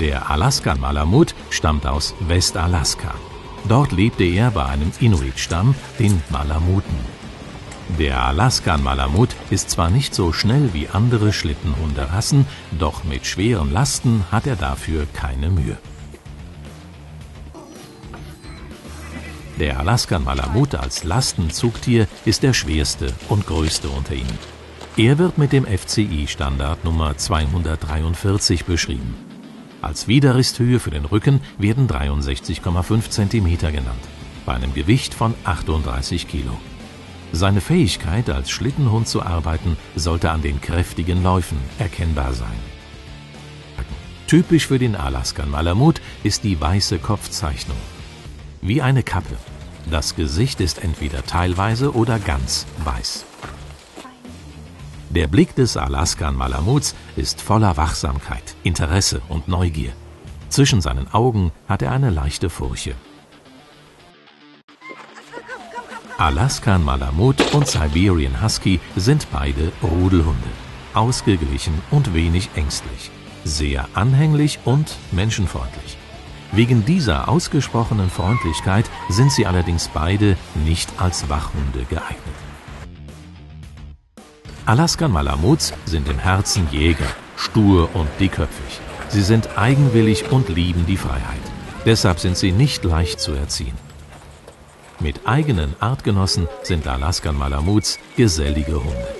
Der Alaskan Malamute stammt aus Westalaska. Dort lebte er bei einem Inuit-Stamm, den Malamuten. Der Alaskan Malamute ist zwar nicht so schnell wie andere Schlittenhunderassen, doch mit schweren Lasten hat er dafür keine Mühe. Der Alaskan Malamute als Lastenzugtier ist der schwerste und größte unter ihnen. Er wird mit dem FCI-Standard Nummer 243 beschrieben. Als Widerristhöhe für den Rücken werden 63,5 cm genannt, bei einem Gewicht von 38 Kilo. Seine Fähigkeit, als Schlittenhund zu arbeiten, sollte an den kräftigen Läufen erkennbar sein. Typisch für den Alaskan Malamute ist die weiße Kopfzeichnung. Wie eine Kappe. Das Gesicht ist entweder teilweise oder ganz weiß. Der Blick des Alaskan Malamutes ist voller Wachsamkeit, Interesse und Neugier. Zwischen seinen Augen hat er eine leichte Furche. Alaskan Malamute und Siberian Husky sind beide Rudelhunde. Ausgeglichen und wenig ängstlich. Sehr anhänglich und menschenfreundlich. Wegen dieser ausgesprochenen Freundlichkeit sind sie allerdings beide nicht als Wachhunde geeignet. Alaskan Malamutes sind im Herzen Jäger, stur und dickköpfig. Sie sind eigenwillig und lieben die Freiheit. Deshalb sind sie nicht leicht zu erziehen. Mit eigenen Artgenossen sind Alaskan Malamutes gesellige Hunde.